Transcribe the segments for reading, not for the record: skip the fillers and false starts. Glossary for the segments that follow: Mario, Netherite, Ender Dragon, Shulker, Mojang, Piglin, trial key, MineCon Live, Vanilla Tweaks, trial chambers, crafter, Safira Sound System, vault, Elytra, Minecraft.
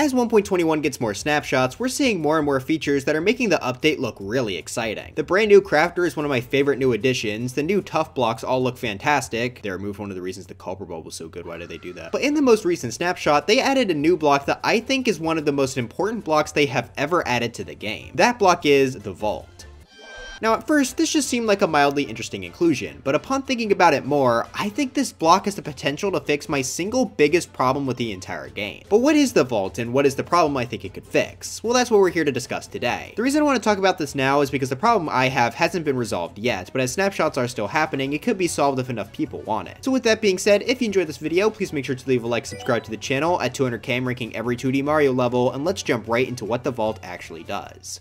As 1.21 gets more snapshots, we're seeing more and more features that are making the update look really exciting. The brand new crafter is one of my favorite new additions, the new tough blocks all look fantastic. They removed one of the reasons the copper bulb was so good, why did they do that? But in the most recent snapshot, they added a new block that I think is one of the most important blocks they have ever added to the game. That block is the vault. Now at first, this just seemed like a mildly interesting inclusion, but upon thinking about it more, I think this block has the potential to fix my single biggest problem with the entire game. But what is the vault and what is the problem I think it could fix? Well, that's what we're here to discuss today. The reason I want to talk about this now is because the problem I have hasn't been resolved yet, but as snapshots are still happening, it could be solved if enough people want it. So with that being said, if you enjoyed this video, please make sure to leave a like, subscribe to the channel. At 200k, I'm ranking every 2D Mario level, and let's jump right into what the vault actually does.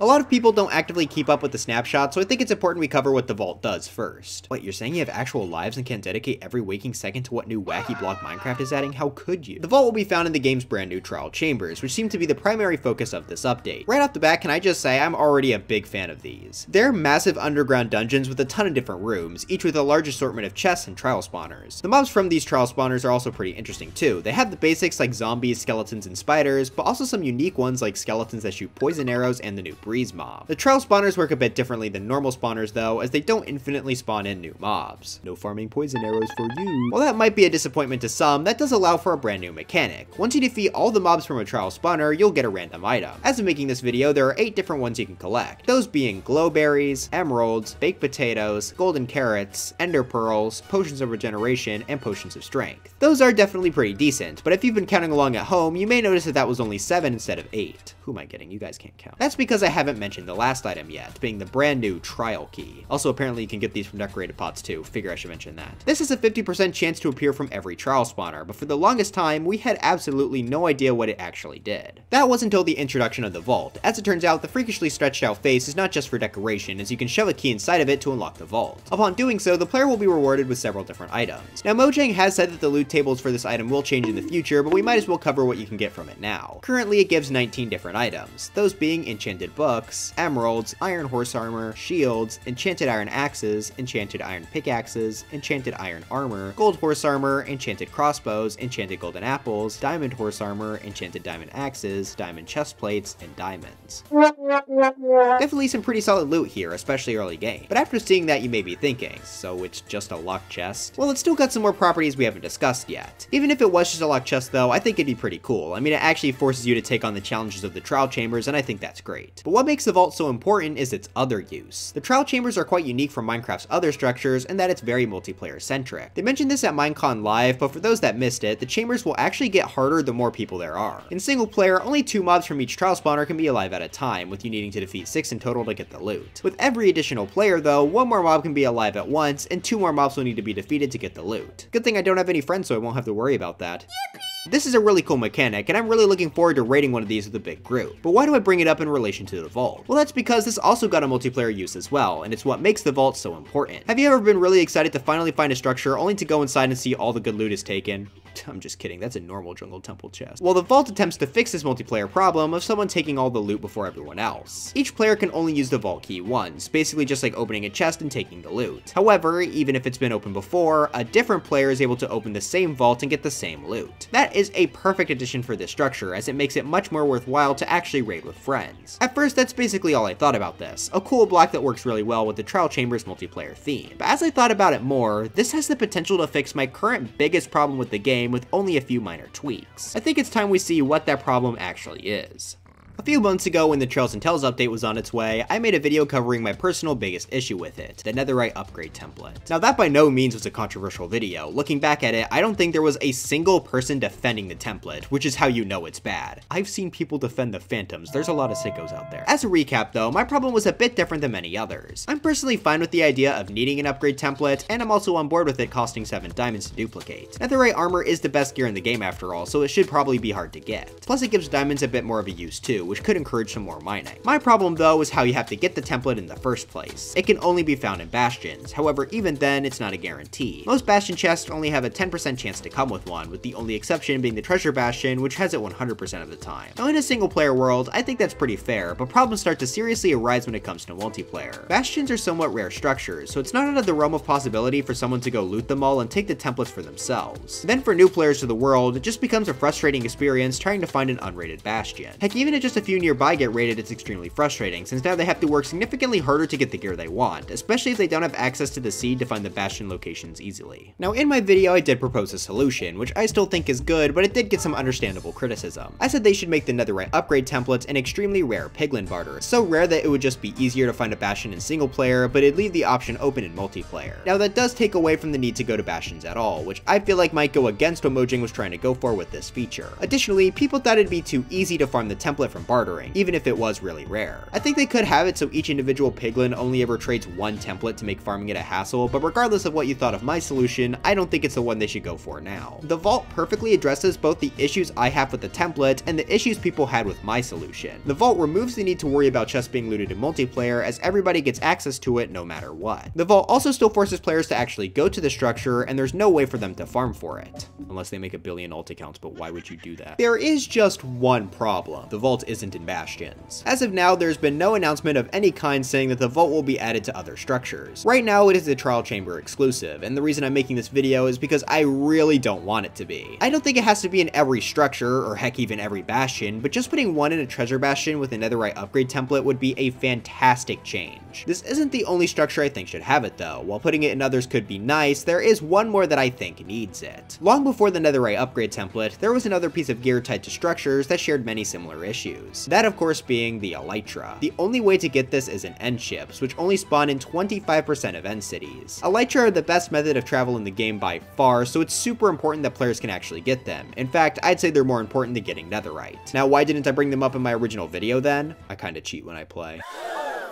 A lot of people don't actively keep up with the snapshot, so I think it's important we cover what the vault does first. What, you're saying you have actual lives and can dedicate every waking second to what new wacky block Minecraft is adding? How could you? The vault will be found in the game's brand new trial chambers, which seem to be the primary focus of this update. Right off the bat, can I just say I'm already a big fan of these. They're massive underground dungeons with a ton of different rooms, each with a large assortment of chests and trial spawners. The mobs from these trial spawners are also pretty interesting too. They have the basics like zombies, skeletons, and spiders, but also some unique ones like skeletons that shoot poison arrows and the new breeze mob. The trial spawners work a bit differently than normal spawners though, as they don't infinitely spawn in new mobs. No farming poison arrows for you. While that might be a disappointment to some, that does allow for a brand new mechanic. Once you defeat all the mobs from a trial spawner, you'll get a random item. As of making this video, there are 8 different ones you can collect. Those being glowberries, emeralds, baked potatoes, golden carrots, ender pearls, potions of regeneration, and potions of strength. Those are definitely pretty decent, but if you've been counting along at home, you may notice that was only 7 instead of 8. Who am I getting? You guys can't count. That's because I haven't mentioned the last item yet, being the brand new trial key. Also, apparently you can get these from decorated pots too. Figure I should mention that. This is a 50% chance to appear from every trial spawner, but for the longest time, we had absolutely no idea what it actually did. That was until the introduction of the vault. As it turns out, the freakishly stretched out face is not just for decoration, as you can shove a key inside of it to unlock the vault. Upon doing so, the player will be rewarded with several different items. Now, Mojang has said that the loot tables for this item will change in the future, but we might as well cover what you can get from it now. Currently, it gives 19 different items, those being enchanted books, emeralds, iron horse armor, shields, enchanted iron axes, enchanted iron pickaxes, enchanted iron armor, gold horse armor, enchanted crossbows, enchanted golden apples, diamond horse armor, enchanted diamond axes, diamond chest plates, and diamonds. Definitely some pretty solid loot here, especially early game. But after seeing that, you may be thinking, so it's just a locked chest? Well, it's still got some more properties we haven't discussed yet. Even if it was just a locked chest though, I think it'd be pretty cool. I mean, it actually forces you to take on the challenges of the trial chambers, and I think that's great. But what makes the vault so important is its other use. The trial chambers are quite unique from Minecraft's other structures in that it's very multiplayer centric. They mentioned this at MineCon Live, but for those that missed it, the chambers will actually get harder the more people there are. In single player, only 2 mobs from each trial spawner can be alive at a time, with you needing to defeat 6 in total to get the loot. With every additional player though, 1 more mob can be alive at once, and 2 more mobs will need to be defeated to get the loot. Good thing I don't have any friends, so I won't have to worry about that. Yippee! This is a really cool mechanic, and I'm really looking forward to raiding one of these with a big group. But why do I bring it up in relation to the vault? Well, that's because this also got a multiplayer use as well, and it's what makes the vault so important. Have you ever been really excited to finally find a structure only to go inside and see all the good loot is taken? I'm just kidding, that's a normal jungle temple chest. Well, the vault attempts to fix this multiplayer problem of someone taking all the loot before everyone else. Each player can only use the vault key once, basically just like opening a chest and taking the loot. However, even if it's been opened before, a different player is able to open the same vault and get the same loot. That is a perfect addition for this structure, as it makes it much more worthwhile to actually raid with friends. At first, that's basically all I thought about this, a cool block that works really well with the trial chambers multiplayer theme. But as I thought about it more, this has the potential to fix my current biggest problem with the game with only a few minor tweaks. I think it's time we see what that problem actually is. A few months ago, when the Trails and Tales update was on its way, I made a video covering my personal biggest issue with it, the Netherite upgrade template. Now that by no means was a controversial video. Looking back at it, I don't think there was a single person defending the template, which is how you know it's bad. I've seen people defend the phantoms, there's a lot of sickos out there. As a recap though, my problem was a bit different than many others. I'm personally fine with the idea of needing an upgrade template, and I'm also on board with it costing 7 diamonds to duplicate. Netherite armor is the best gear in the game after all, so it should probably be hard to get. Plus it gives diamonds a bit more of a use too, which could encourage some more mining. My problem though is how you have to get the template in the first place. It can only be found in bastions, however even then it's not a guarantee. Most bastion chests only have a 10% chance to come with one, with the only exception being the treasure bastion, which has it 100% of the time. Now in a single player world, I think that's pretty fair, but problems start to seriously arise when it comes to multiplayer. Bastions are somewhat rare structures, so it's not out of the realm of possibility for someone to go loot them all and take the templates for themselves. Then for new players to the world, it just becomes a frustrating experience trying to find an unrated bastion. Heck, even if just a few nearby get raided, it's extremely frustrating, since now they have to work significantly harder to get the gear they want, especially if they don't have access to the seed to find the bastion locations easily. Now, in my video, I did propose a solution, which I still think is good, but it did get some understandable criticism. I said they should make the Netherite upgrade templates an extremely rare piglin barter, so rare that it would just be easier to find a bastion in single player, but it'd leave the option open in multiplayer. Now, that does take away from the need to go to bastions at all, which I feel like might go against what Mojang was trying to go for with this feature. Additionally, people thought it'd be too easy to farm the template from bartering, even if it was really rare. I think they could have it so each individual piglin only ever trades one template to make farming it a hassle, but regardless of what you thought of my solution, I don't think it's the one they should go for now. The vault perfectly addresses both the issues I have with the template and the issues people had with my solution. The vault removes the need to worry about chests being looted in multiplayer, as everybody gets access to it no matter what. The vault also still forces players to actually go to the structure, and there's no way for them to farm for it. Unless they make a billion alt accounts, but why would you do that? There is just one problem. The vault isn't in bastions. As of now, there's been no announcement of any kind saying that the vault will be added to other structures. Right now, it is a trial chamber exclusive, and the reason I'm making this video is because I really don't want it to be. I don't think it has to be in every structure, or heck, even every bastion, but just putting one in a treasure bastion with a netherite upgrade template would be a fantastic change. This isn't the only structure I think should have it though. While putting it in others could be nice, there is one more that I think needs it. Long before the netherite upgrade template, there was another piece of gear tied to structures that shared many similar issues. That of course being the Elytra. The only way to get this is in end ships, which only spawn in 25% of end cities. Elytra are the best method of travel in the game by far, so it's super important that players can actually get them. In fact, I'd say they're more important than getting netherite. Now, why didn't I bring them up in my original video then? I kinda cheat when I play.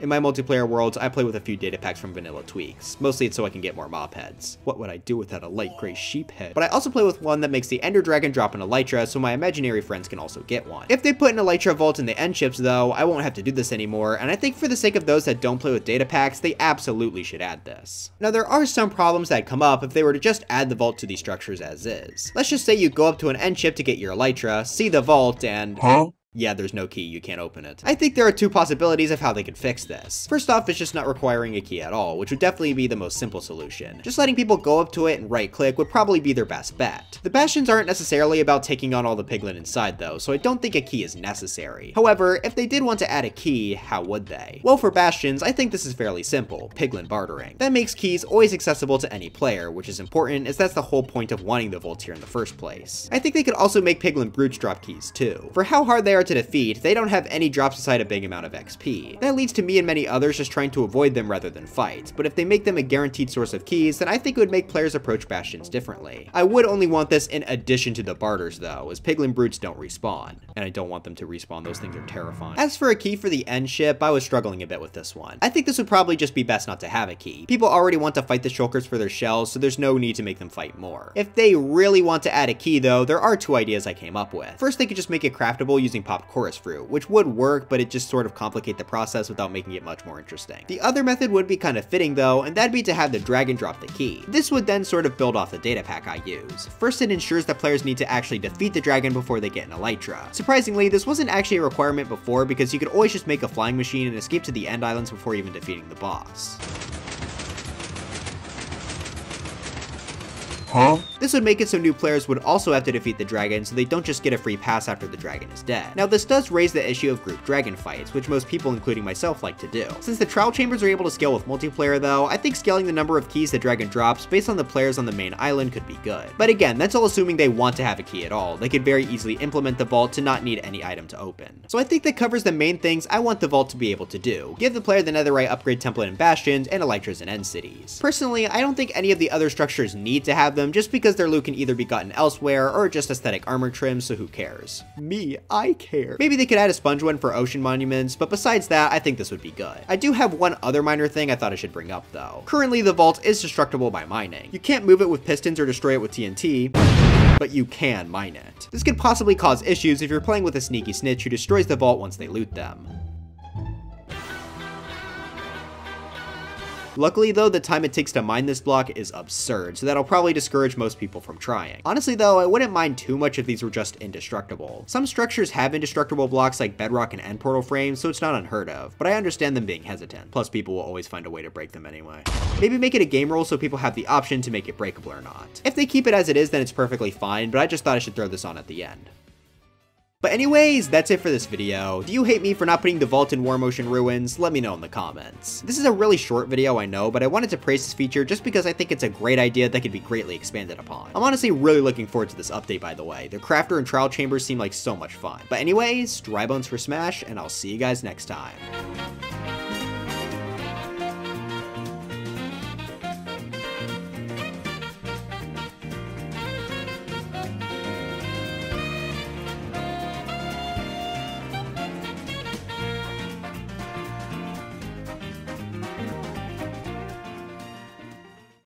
In my multiplayer worlds, I play with a few data packs from Vanilla Tweaks. Mostly it's so I can get more mob heads. What would I do without a light gray sheep head? But I also play with one that makes the Ender Dragon drop an Elytra, so my imaginary friends can also get one. If they put an Elytra vault in the end ships though, I won't have to do this anymore, and I think for the sake of those that don't play with data packs, they absolutely should add this. Now, there are some problems that come up if they were to just add the vault to these structures as is. Let's just say you go up to an end ship to get your Elytra, see the vault, and... Huh? Yeah, there's no key, you can't open it. I think there are two possibilities of how they could fix this. First off, it's just not requiring a key at all, which would definitely be the most simple solution. Just letting people go up to it and right-click would probably be their best bet. The bastions aren't necessarily about taking on all the piglin inside though, so I don't think a key is necessary. However, if they did want to add a key, how would they? Well, for bastions, I think this is fairly simple, piglin bartering. That makes keys always accessible to any player, which is important as that's the whole point of wanting the vault here in the first place. I think they could also make piglin broods drop keys too. For how hard they are to defeat, they don't have any drops aside a big amount of XP. That leads to me and many others just trying to avoid them rather than fight, but if they make them a guaranteed source of keys, then I think it would make players approach bastions differently. I would only want this in addition to the barters though, as piglin brutes don't respawn, and I don't want them to respawn, those things are terrifying. As for a key for the end ship, I was struggling a bit with this one. I think this would probably just be best not to have a key. People already want to fight the shulkers for their shells, so there's no need to make them fight more. If they really want to add a key though, there are two ideas I came up with. First, they could just make it craftable using popped chorus fruit, which would work, but it just sort of complicate the process without making it much more interesting. The other method would be kind of fitting though, and that'd be to have the dragon drop the key. This would then sort of build off the data pack I use. First, it ensures that players need to actually defeat the dragon before they get an Elytra. Surprisingly, this wasn't actually a requirement before because you could always just make a flying machine and escape to the end islands before even defeating the boss. Huh? This would make it so new players would also have to defeat the dragon, so they don't just get a free pass after the dragon is dead. Now, this does raise the issue of group dragon fights, which most people, including myself, like to do. Since the trial chambers are able to scale with multiplayer though, I think scaling the number of keys the dragon drops based on the players on the main island could be good. But again, that's all assuming they want to have a key at all. They could very easily implement the vault to not need any item to open. So I think that covers the main things I want the vault to be able to do. Give the player the netherite upgrade template and bastions, and Elytras and end cities. Personally, I don't think any of the other structures need to have them just because their loot can either be gotten elsewhere or just aesthetic armor trim, so who cares? Me, I care. Maybe they could add a sponge one for ocean monuments, but besides that, I think this would be good. I do have one other minor thing I thought I should bring up though. Currently, the vault is destructible by mining. You can't move it with pistons or destroy it with TNT, but you can mine it. This could possibly cause issues if you're playing with a sneaky snitch who destroys the vault once they loot them. Luckily though, the time it takes to mine this block is absurd, so that'll probably discourage most people from trying. Honestly though, I wouldn't mind too much if these were just indestructible. Some structures have indestructible blocks like bedrock and end portal frames, so it's not unheard of, but I understand them being hesitant. Plus, people will always find a way to break them anyway. Maybe make it a game rule so people have the option to make it breakable or not. If they keep it as it is, then it's perfectly fine, but I just thought I should throw this on at the end. But anyways, that's it for this video. Do you hate me for not putting the vault in War Motion Ruins? Let me know in the comments. This is a really short video, I know, but I wanted to praise this feature just because I think it's a great idea that could be greatly expanded upon. I'm honestly really looking forward to this update, by the way. The crafter and trial chambers seem like so much fun. But anyways, dry bones for Smash, and I'll see you guys next time.